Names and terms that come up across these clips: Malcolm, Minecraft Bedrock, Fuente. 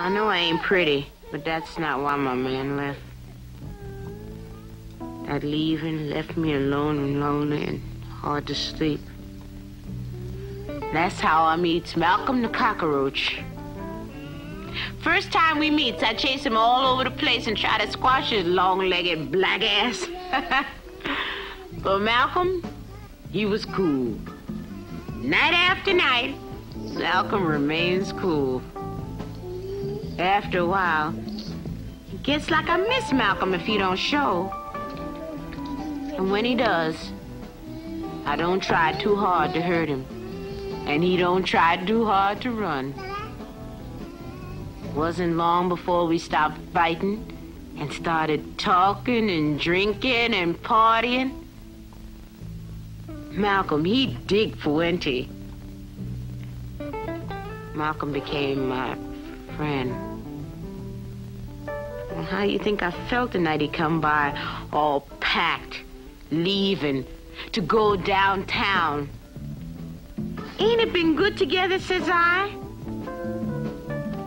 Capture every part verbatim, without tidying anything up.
I know I ain't pretty, but that's not why my man left. That leaving left me alone and lonely and hard to sleep. That's how I meets Malcolm the cockroach. First time we meets, I chase him all over the place and try to squash his long-legged black ass. But Malcolm, he was cool. Night after night, Malcolm remains cool. After a while, he gets like I miss Malcolm if he don't show. And when he does, I don't try too hard to hurt him. And he don't try too hard to run. It wasn't long before we stopped fighting and started talking and drinking and partying. Malcolm, he digged Fuente. Malcolm became my friend. Well, how do you think I felt the night he come by, all packed, leaving, to go downtown? Ain't it been good together, says I?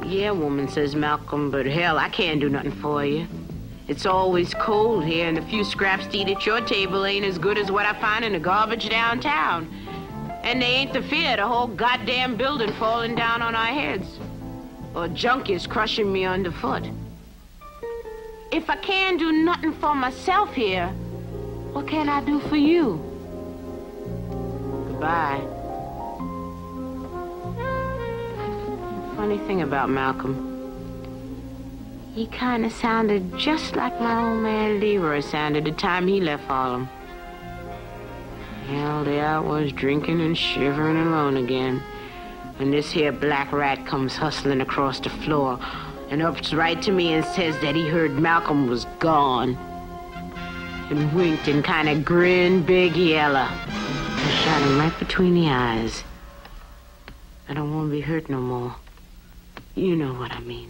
Yeah, woman, says Malcolm, but hell, I can't do nothing for you. It's always cold here, and the few scraps to eat at your table ain't as good as what I find in the garbage downtown. And they ain't the fear of the whole goddamn building falling down on our heads, or junkies crushing me underfoot. If I can't do nothing for myself here, what can I do for you? Goodbye. Funny thing about Malcolm, he kind of sounded just like my old man Leroy sounded the time he left Harlem. Hell, there I was drinking and shivering alone again. And this here black rat comes hustling across the floor and ups right to me and says that he heard Malcolm was gone. And winked and kind of grinned big yellow. And shot him right between the eyes. I don't want to be hurt no more. You know what I mean.